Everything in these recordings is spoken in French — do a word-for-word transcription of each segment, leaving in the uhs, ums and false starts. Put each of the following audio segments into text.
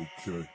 Okay.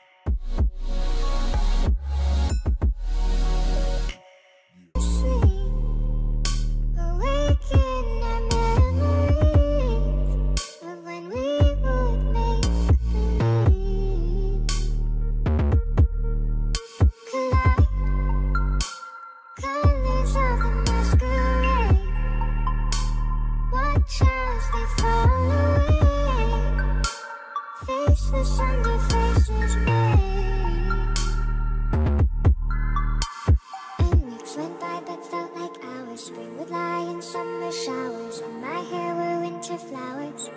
Spring would lie in summer showers, on my hair were winter flowers.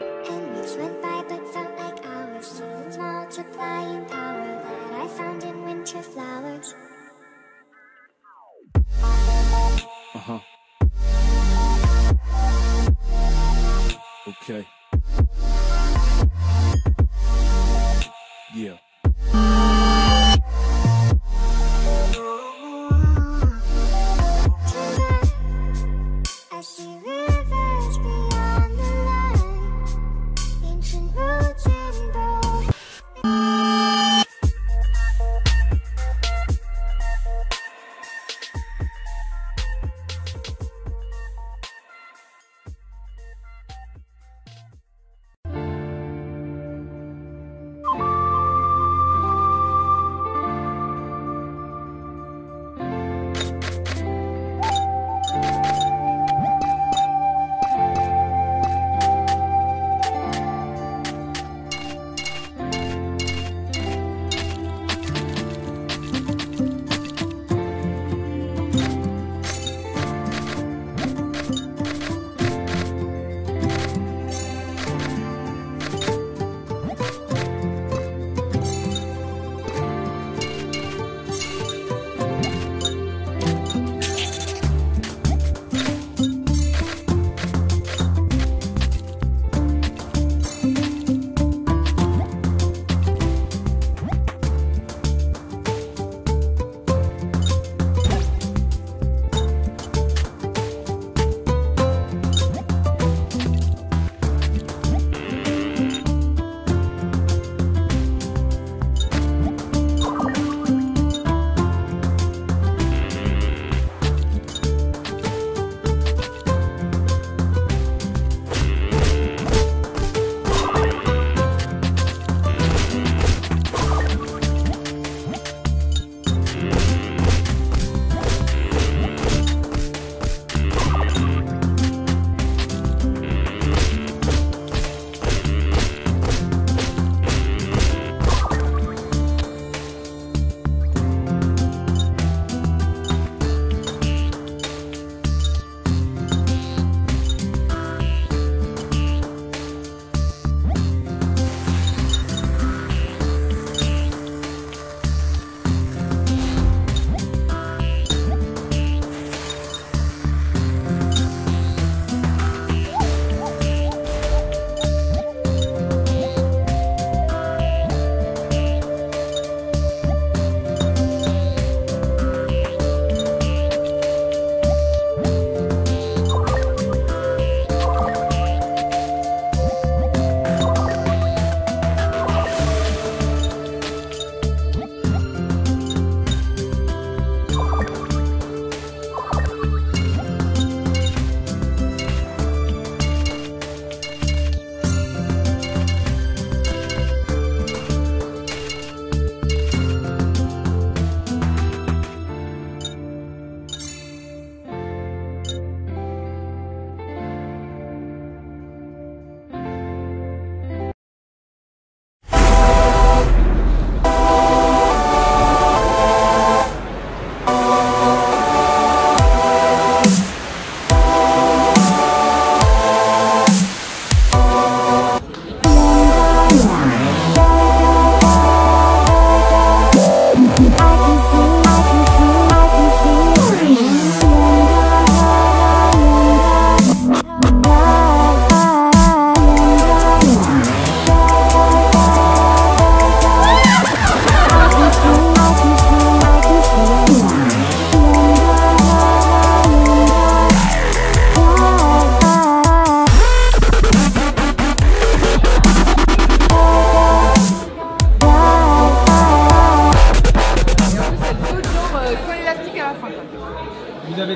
And weeks went by but felt like hours, through its multiplying power that I found in winter flowers. Uh-huh. Okay. Yeah.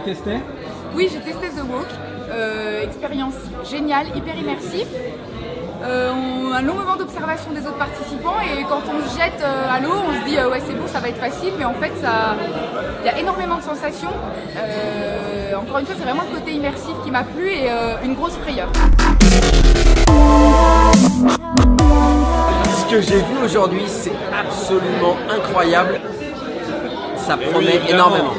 l'avez testé? Oui, j'ai testé The Walk, euh, expérience géniale, hyper immersif. Euh, on a un long moment d'observation des autres participants et quand on se jette euh, à l'eau, on se dit euh, ouais c'est bon, ça va être facile, mais en fait ça, il y a énormément de sensations. Euh, encore une fois, c'est vraiment le côté immersif qui m'a plu et euh, une grosse frayeur. Ce que j'ai vu aujourd'hui, c'est absolument incroyable. Ça promet énormément.